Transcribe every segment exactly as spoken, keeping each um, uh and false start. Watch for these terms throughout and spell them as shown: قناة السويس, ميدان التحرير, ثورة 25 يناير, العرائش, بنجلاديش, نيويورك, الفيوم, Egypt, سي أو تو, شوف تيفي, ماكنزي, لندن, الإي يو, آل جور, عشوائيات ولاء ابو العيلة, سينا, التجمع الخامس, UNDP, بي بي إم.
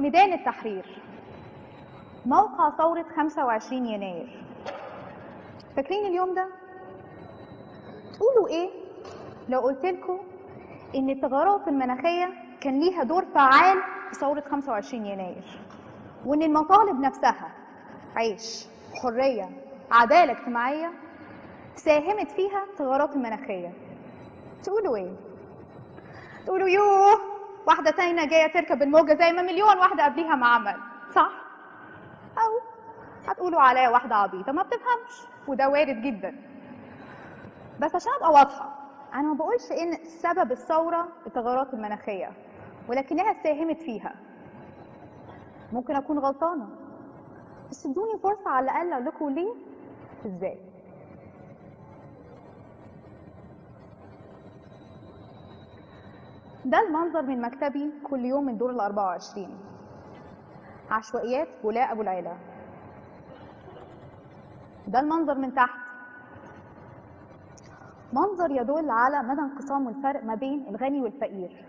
ميدان التحرير، موقع ثورة خمسة وعشرين يناير. فاكرين اليوم ده؟ تقولوا ايه لو قلتلكوا ان التغيرات المناخية كان ليها دور فعال في ثورة خمسة وعشرين يناير، وان المطالب نفسها عيش، حرية، عدالة اجتماعية ساهمت فيها التغيرات المناخية؟ تقولوا ايه؟ تقولوا يوه واحدة تانية جاية تركب الموجة زي ما مليون واحدة قبليها ما عمل، صح؟ أو هتقولوا عليا واحدة عبيطة ما بتفهمش، وده وارد جدا. بس عشان أبقى واضحة، أنا ما بقولش إن سبب الثورة التغيرات المناخية، ولكنها ساهمت فيها. ممكن أكون غلطانة، بس ادوني فرصة على الأقل أقول لكم ليه إزاي. ده المنظر من مكتبي كل يوم من دور ال أربعة وعشرين، عشوائيات ولاء ابو العيلة. ده المنظر من تحت، منظر يدل على مدى انقسام الفرق ما بين الغني والفقير.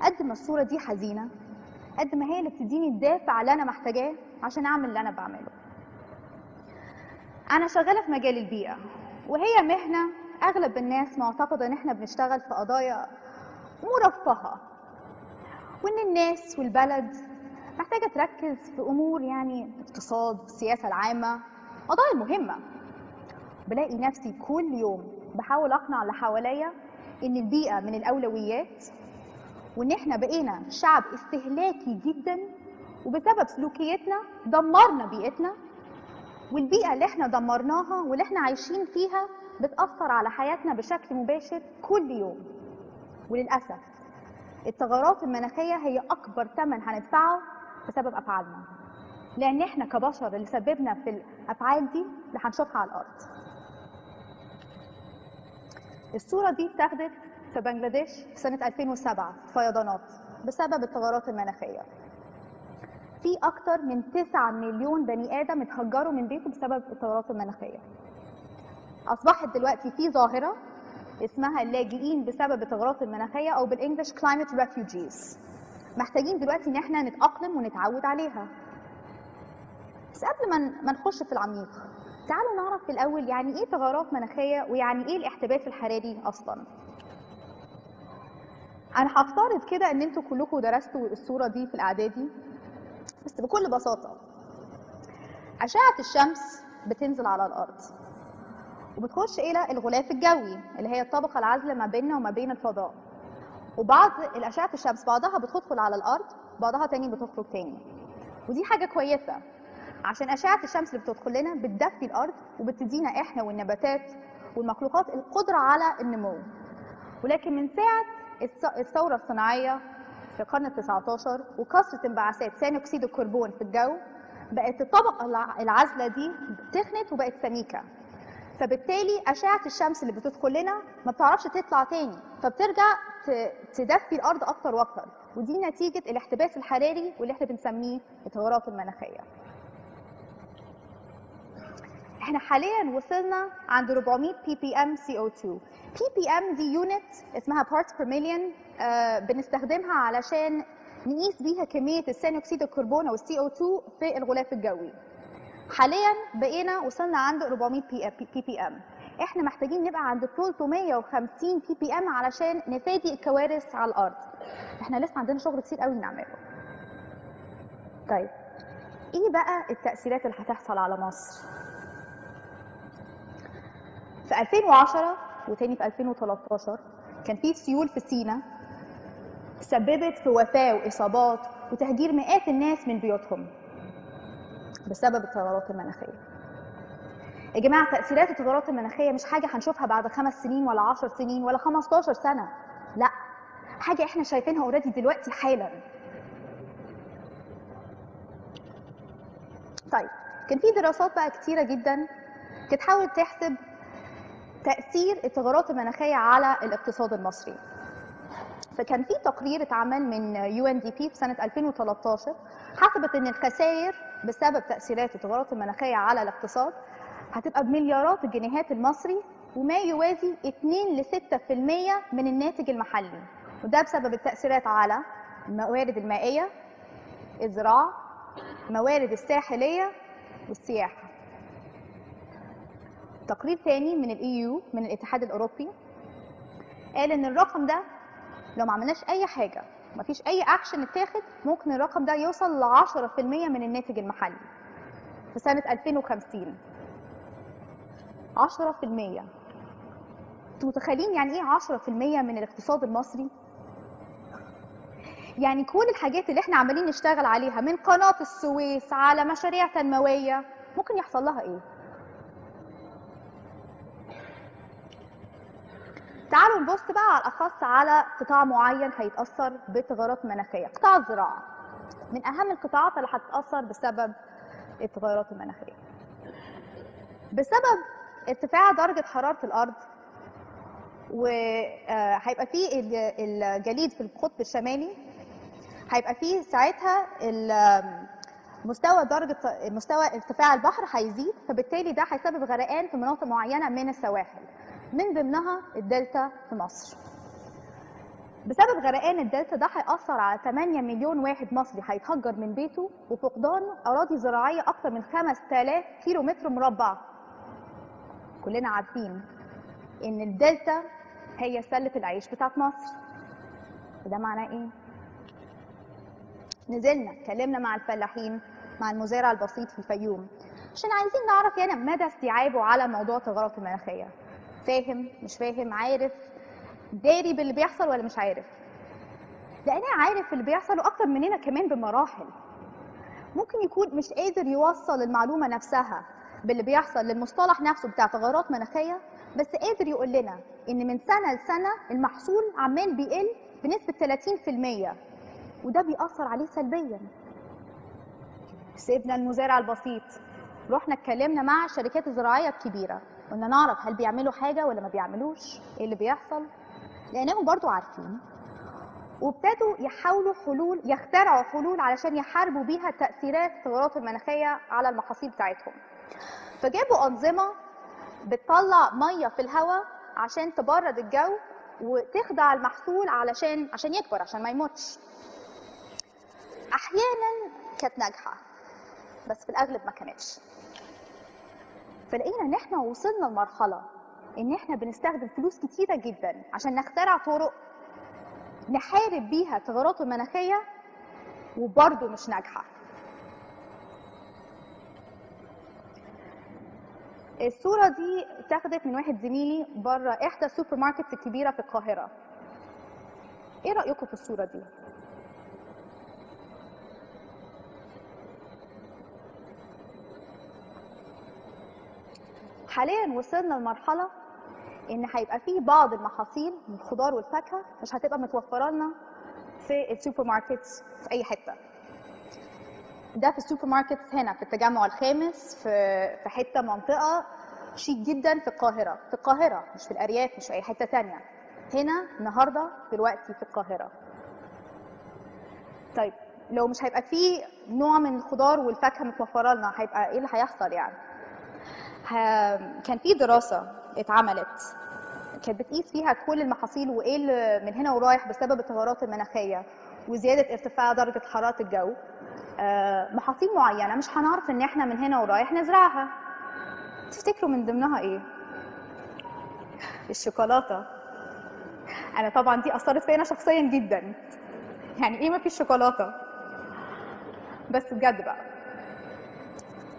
قد ما الصورة دي حزينة، قد ما هي اللي بتديني الدافع اللي انا محتاجاه عشان اعمل اللي انا بعمله. انا شغالة في مجال البيئة، وهي مهنة اغلب الناس معتقدة ان احنا بنشتغل في قضايا مرفهة، وإن الناس والبلد محتاجة تركز في أمور يعني اقتصاد، السياسة العامة، قضايا مهمة. بلاقي نفسي كل يوم بحاول أقنع اللي حواليا إن البيئة من الأولويات، وإن إحنا بقينا شعب استهلاكي جدا، وبسبب سلوكيتنا دمرنا بيئتنا، والبيئة اللي إحنا دمرناها واللي إحنا عايشين فيها بتأثر على حياتنا بشكل مباشر كل يوم. وللأسف التغيرات المناخية هي أكبر ثمن هندفعه بسبب أفعالنا، لأن إحنا كبشر اللي سببنا في الأفعال دي اللي هنشوفها على الأرض. الصورة دي اتاخدت في بنجلاديش في سنة ألفين وسبعة في فيضانات بسبب التغيرات المناخية. في أكتر من تسعة مليون بني آدم اتهجروا من بيتهم بسبب التغيرات المناخية. أصبحت دلوقتي في ظاهرة اسمها اللاجئين بسبب التغيرات المناخيه، او بالانجلش climate refugees. محتاجين دلوقتي ان احنا نتاقلم ونتعود عليها. بس قبل ما ما نخش في العميق، تعالوا نعرف في الاول يعني ايه تغيرات مناخيه، ويعني ايه الاحتباس الحراري اصلا. انا هفترض كده ان انتوا كلكم درستوا الصوره دي في الاعدادي، بس بكل بساطه اشعه الشمس بتنزل على الارض وبتخش الى الغلاف الجوي اللي هي الطبقه العازله ما بيننا وما بين الفضاء. وبعض الاشعه الشمس بعضها بتدخل على الارض، بعضها تاني بتخرج تاني. ودي حاجه كويسه، عشان اشعه الشمس اللي بتدخل لنا بتدفي الارض وبتدينا احنا والنباتات والمخلوقات القدره على النمو. ولكن من ساعه الثوره الصناعيه في القرن التاسع عشر وكثره انبعاثات ثاني اكسيد الكربون في الجو، بقت الطبقه العازله دي تخنت وبقت سميكه. فبالتالي أشعة الشمس اللي بتدخل لنا ما بتعرفش تطلع تاني، فبترجع تدفي الأرض أكتر وأكتر، ودي نتيجة الاحتباس الحراري واللي احنا بنسميه التغيرات المناخية. احنا حاليا وصلنا عند أربعمية بي بي إم سي أو تو. بي بي إم دي يونت اسمها parts per million، آه بنستخدمها علشان نقيس بيها كمية ثاني أكسيد الكربون أو سي أو تو في الغلاف الجوي. حاليا بقينا وصلنا عند أربعمية بي بي إم. احنا محتاجين نبقى عند ثلاثمية وخمسين بي بي إم علشان نفادي الكوارث على الارض. احنا لسه عندنا شغل كتير قوي نعمله. طيب ايه بقى التاثيرات اللي هتحصل على مصر؟ في ألفين وعشرة وتاني في ألفين وتلتاشر كان في سيول في سينا سببت في وفاه واصابات وتهجير مئات الناس من بيوتهم بسبب التغيرات المناخية. يا جماعة تأثيرات التغيرات المناخية مش حاجة هنشوفها بعد خمس سنين ولا عشر سنين ولا خمستاشر سنة، لا، حاجة احنا شايفينها اوريدي دلوقتي حالا. طيب كان في دراسات بقى كتيرة جدا بتحاول تحسب تأثير التغيرات المناخية على الاقتصاد المصري. فكان في تقرير اتعمل من يو إن دي بي في سنة ألفين وتلتاشر حسبت ان الخسائر بسبب تأثيرات التغيرات المناخية على الاقتصاد هتبقى بمليارات الجنيهات المصري، وما يوازي اتنين لستة في المية من الناتج المحلي، وده بسبب التأثيرات على الموارد المائية، الزراعة، موارد الساحلية والسياحة. تقرير ثاني من الإي يو من الاتحاد الأوروبي قال إن الرقم ده لو ما عملناش أي حاجة ومفيش أي أكشن اتاخد ممكن الرقم ده يوصل ل عشرة بالمية من الناتج المحلي في سنة ألفين وخمسين. عشرة بالمية، انتوا متخيلين يعني إيه عشرة بالمية من الاقتصاد المصري؟ يعني كل الحاجات اللي احنا عمالين نشتغل عليها من قناة السويس على مشاريع تنموية ممكن يحصل لها ايه؟ تعالوا نبص بقى على الأخص على قطاع معين هيتأثر بتغيرات مناخية، قطاع الزراعة من أهم القطاعات اللي هتتأثر بسبب التغيرات المناخية. بسبب ارتفاع درجة حرارة الأرض وهيبقى فيه الجليد في القطب الشمالي، هيبقى فيه ساعتها مستوى درجة مستوى ارتفاع البحر هيزيد، فبالتالي ده هيسبب غرقان في مناطق معينة من السواحل من ضمنها الدلتا في مصر. بسبب غرقان الدلتا ده هيأثر على ثمانية مليون واحد مصري هيتهجر من بيته وفقدان أراضي زراعية أكثر من خمسة آلاف كيلو متر مربع. كلنا عارفين إن الدلتا هي سلة العيش بتاعت مصر. وده معناه إيه؟ نزلنا اتكلمنا مع الفلاحين مع المزارع البسيط في الفيوم عشان عايزين نعرف يعني مدى استيعابه على موضوع التغيرات المناخية. فاهم؟ مش فاهم؟ عارف؟ داري باللي بيحصل ولا مش عارف؟ لأنها عارف اللي بيحصل وأكتر مننا كمان بمراحل. ممكن يكون مش قادر يوصل المعلومة نفسها باللي بيحصل للمصطلح نفسه بتاع تغيرات مناخية، بس قادر يقول لنا إن من سنة لسنة المحصول عمال بيقل بنسبة ثلاثين بالمية وده بيأثر عليه سلبياً. سيبنا المزارع البسيط، رحنا اتكلمنا مع الشركات الزراعية الكبيرة، قلنا نعرف هل بيعملوا حاجة ولا ما بيعملوش؟ إيه اللي بيحصل؟ لأنهم برضو عارفين وابتدوا يحاولوا حلول، يخترعوا حلول علشان يحاربوا بيها تأثيرات التغيرات المناخية على المحاصيل بتاعتهم. فجابوا أنظمة بتطلع مية في الهواء عشان تبرد الجو وتخدع المحصول علشان عشان يكبر عشان ما يموتش. أحيانا كانت ناجحة بس في الأغلب ما كانتش. فلقينا ان احنا وصلنا لمرحله ان احنا بنستخدم فلوس كتيره جدا عشان نخترع طرق نحارب بيها التغيرات المناخيه وبرضه مش ناجحه. الصوره دي اتاخدت من واحد زميلي بره احدى السوبر ماركتس الكبيره في القاهره. ايه رايكم في الصوره دي؟ حاليا وصلنا لمرحله ان هيبقى في بعض المحاصيل من الخضار والفاكهه مش هتبقى متوفره لنا في السوبر ماركتس في اي حته. ده في السوبر ماركتس هنا في التجمع الخامس في في حته منطقه شيك جدا في القاهره، في القاهره مش في الارياف مش في اي حته ثانيه. هنا النهارده دلوقتي في القاهره. طيب لو مش هيبقى في نوع من الخضار والفاكهه متوفره لنا هيبقى ايه اللي هيحصل يعني؟ كان في دراسة اتعملت كانت بتقيس فيها كل المحاصيل وايه اللي من هنا ورايح بسبب التغيرات المناخية وزيادة ارتفاع درجة حرارة الجو. محاصيل معينة مش هنعرف ان احنا من هنا ورايح نزرعها. تفتكروا من ضمنها ايه؟ الشوكولاتة. انا طبعا دي اثرت فينا شخصيا جدا. يعني ايه مفيش شوكولاتة؟ بس بجد بقى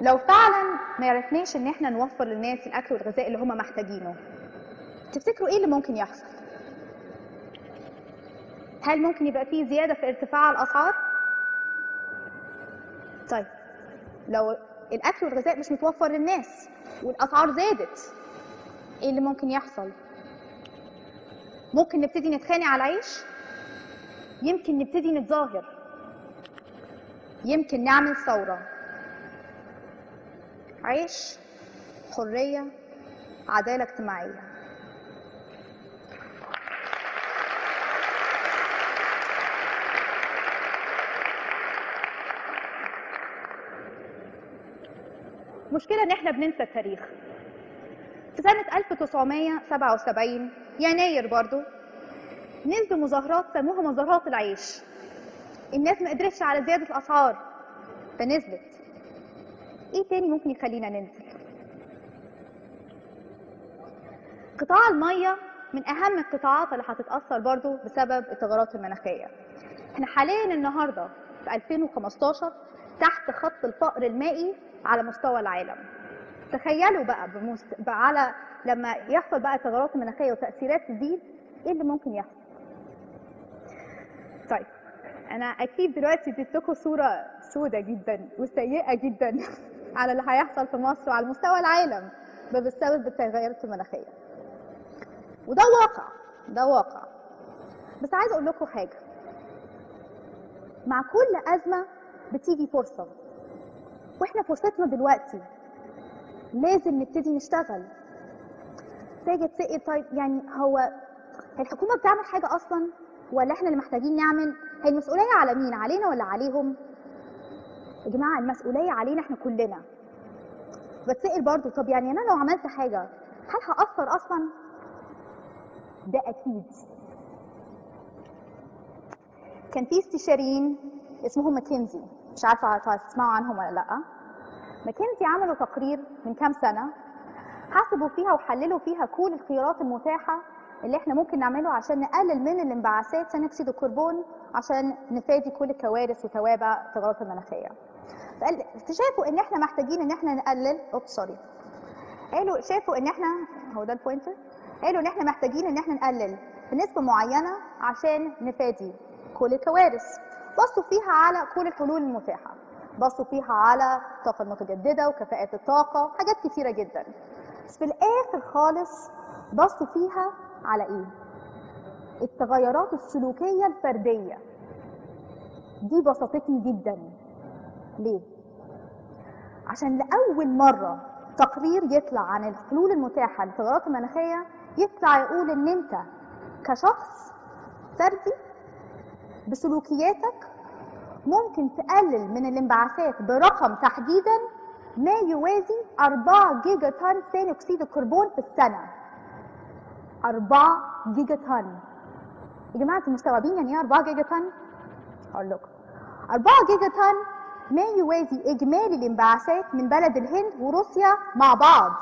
لو فعلا ما عرفناش ان احنا نوفر للناس الاكل والغذاء اللي هم محتاجينه تفتكروا ايه اللي ممكن يحصل؟ هل ممكن يبقى فيه زياده في ارتفاع الاسعار؟ طيب لو الاكل والغذاء مش متوفر للناس والاسعار زادت ايه اللي ممكن يحصل؟ ممكن نبتدي نتخانق على العيش، يمكن نبتدي نتظاهر، يمكن نعمل ثوره. عيش، حرية، عدالة اجتماعية. مشكلة ان احنا بننسى التاريخ. في سنة ألف وتسعمية وسبعة وسبعين يناير برضو نزلوا مظاهرات سموها مظاهرات العيش. الناس ما قدرتش على زياده الاسعار فنزلت. ايه تاني ممكن يخلينا ننزل؟ قطاع الميه من اهم القطاعات اللي هتتاثر برضو بسبب التغيرات المناخيه. احنا حاليا النهارده في ألفين وخمستاشر تحت خط الفقر المائي على مستوى العالم. تخيلوا بقى بمست... بقى على لما يحصل بقى التغيرات المناخيه وتاثيرات تزيد ايه اللي ممكن يحصل. طيب انا اكيد دلوقتي اديت لكم صوره سودة جدا وسيئه جدا على اللي هيحصل في مصر وعلى مستوى العالم بسبب التغيرات المناخيه. وده واقع، ده واقع. بس عايز اقول لكم حاجه، مع كل ازمه بتيجي فرصه، واحنا فرصتنا دلوقتي لازم نبتدي نشتغل. تيجي تسأل طيب يعني هو الحكومه بتعمل حاجه اصلا ولا احنا اللي محتاجين نعمل؟ هي المسؤوليه على مين؟ علينا ولا عليهم؟ يا جماعه المسؤوليه علينا احنا كلنا. بتسأل برضو طب يعني انا لو عملت حاجه هل هاثر اصلا؟ ده اكيد. كان في استشاريين اسمهم ماكنزي، مش عارفه تسمعوا عنهم ولا لا. ماكنزي عملوا تقرير من كام سنه حسبوا فيها وحللوا فيها كل الخيارات المتاحه اللي احنا ممكن نعمله عشان نقلل من الانبعاثات ثاني اكسيد الكربون عشان نفادي كل الكوارث وتوابع التغيرات المناخيه. فشافوا ان احنا محتاجين ان احنا نقلل اوبس سوري قالوا شافوا ان احنا هو ده البوينتر قالوا ان احنا محتاجين ان احنا نقلل بنسبه معينه عشان نفادي كل الكوارث. بصوا فيها على كل الحلول المتاحه، بصوا فيها على الطاقه المتجدده وكفاءات الطاقه وحاجات كتيره جدا، بس في الاخر خالص بصوا فيها على ايه؟ التغيرات السلوكيه الفرديه. دي بسطتني جدا. ليه؟ عشان لاول مره تقرير يطلع عن الحلول المتاحه للتغيرات المناخيه يطلع يقول ان انت كشخص فردي بسلوكياتك ممكن تقلل من الانبعاثات برقم تحديدا ما يوازي أربعة جيجا طن ثاني اكسيد الكربون في السنه. أربعة جيجا طن. يا جماعه انتوا مستوعبين يعني ايه أربعة جيجا طن؟ هقول لكم. أربعة جيجا طن ما يوازي اجمالي الانبعاثات من بلد الهند وروسيا مع بعض.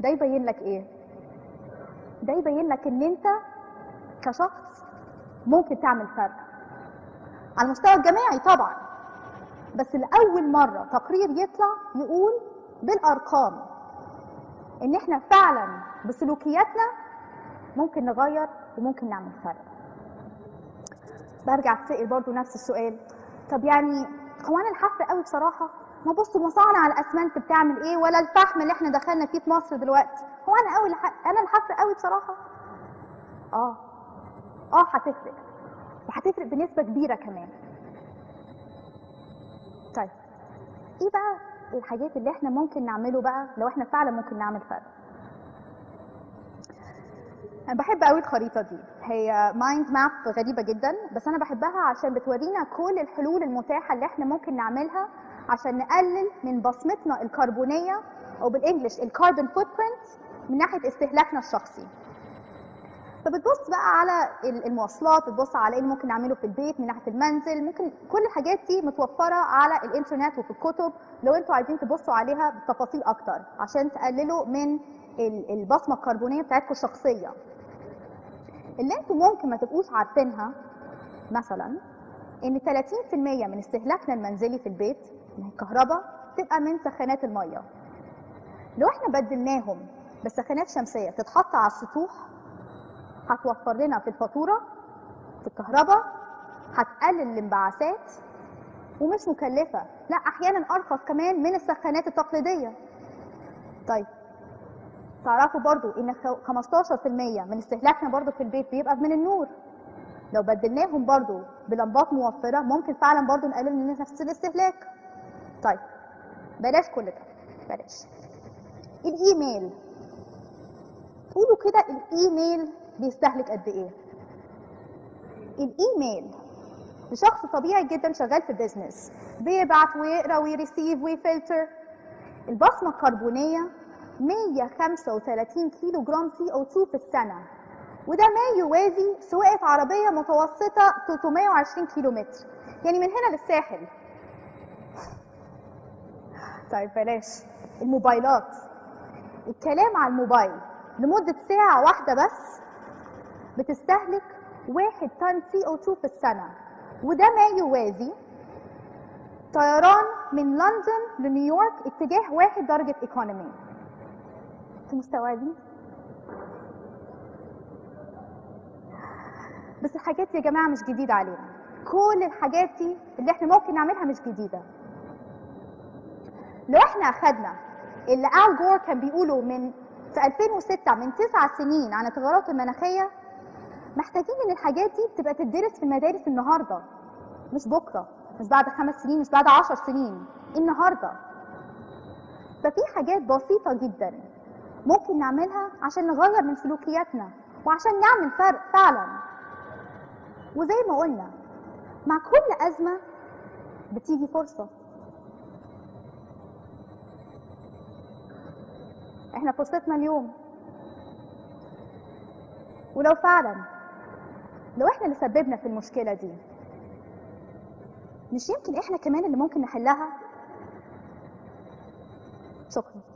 ده يبين لك ايه؟ ده يبين لك ان انت كشخص ممكن تعمل فرق على المستوى الجماعي طبعا، بس لأول مرة تقرير يطلع يقول بالأرقام إن إحنا فعلا بسلوكياتنا ممكن نغير وممكن نعمل فرق. برجع أتسأل برضو نفس السؤال، طب يعني هو أنا الحفر قوي بصراحة، ما بصوا مصانع الأسمنت بتعمل إيه ولا الفحم اللي إحنا دخلنا فيه في مصر دلوقتي، هو أنا قوي أنا الحفر قوي بصراحة؟ آه آه هتفرق، وهتفرق بنسبة كبيرة كمان. طيب ايه بقى الحاجات اللي احنا ممكن نعمله بقى لو احنا فعلا ممكن نعمل فرق؟ انا بحب قوي الخريطة دي، هي مايند ماب غريبة جدا بس انا بحبها عشان بتورينا كل الحلول المتاحة اللي احنا ممكن نعملها عشان نقلل من بصمتنا الكربونية او بالانجلش الكاربون فوت برنت من ناحية استهلاكنا الشخصي. فبتبص بقى على المواصلات، بتبص على ايه اللي ممكن نعمله في البيت من ناحيه المنزل، ممكن كل الحاجات دي متوفره على الانترنت وفي الكتب لو انتوا عايزين تبصوا عليها بتفاصيل اكتر عشان تقللوا من البصمه الكربونيه بتاعتكم الشخصيه. اللي انتوا ممكن ما تبقوش عارفينها مثلا ان ثلاثين بالمية من استهلاكنا المنزلي في البيت من الكهرباء تبقى من سخانات الميه. لو احنا بدلناهم بسخانات شمسيه تتحط على السطوح هتوفر لنا في الفاتوره، في الكهرباء، هتقلل الانبعاثات ومش مكلفه، لا احيانا ارخص كمان من السخانات التقليديه. طيب تعرفوا برضو ان خمستاشر بالمية من استهلاكنا برضو في البيت بيبقى من النور. لو بدلناهم برضو بلمبات موفره ممكن فعلا برضو نقلل من نفس الاستهلاك. طيب بلاش كل ده، بلاش. الايميل. قولوا كده الايميل بيستهلك قد ايه؟ الايميل لشخص طبيعي جدا شغال في بيزنس بيبعت ويقرا ويريسيف ويفلتر. البصمه الكربونيه مية وخمسة وتلاتين كيلو جرام سي او اتنين في السنه. وده ما يوازي سواقة عربية متوسطة ثلاثمائة وعشرين كيلومتر، يعني من هنا للساحل. طيب بلاش الموبايلات، الكلام على الموبايل لمدة ساعة واحدة بس بتستهلك واحد طن سي أو تو في السنة، وده ما يوازي طيران من لندن لنيويورك اتجاه واحد درجة ايكونومي. انتوا مستوعبين؟ بس الحاجات دي يا جماعة مش جديدة علينا، كل الحاجات دي اللي احنا ممكن نعملها مش جديدة. لو احنا اخدنا اللي آل جور كان بيقوله من في ألفين وستة من تسع سنين عن التغيرات المناخية، محتاجين ان الحاجات دي تبقى تدرس في المدارس النهارده، مش بكره، مش بعد خمس سنين، مش بعد عشر سنين، النهارده. ففي حاجات بسيطه جدا ممكن نعملها عشان نغير من سلوكياتنا وعشان نعمل فرق فعلا. وزي ما قلنا، مع كل ازمه بتيجي فرصه. احنا فرصتنا اليوم. ولو فعلا لو احنا اللي سببنا في المشكله دي، مش يمكن احنا كمان اللي ممكن نحلها؟ شكرا.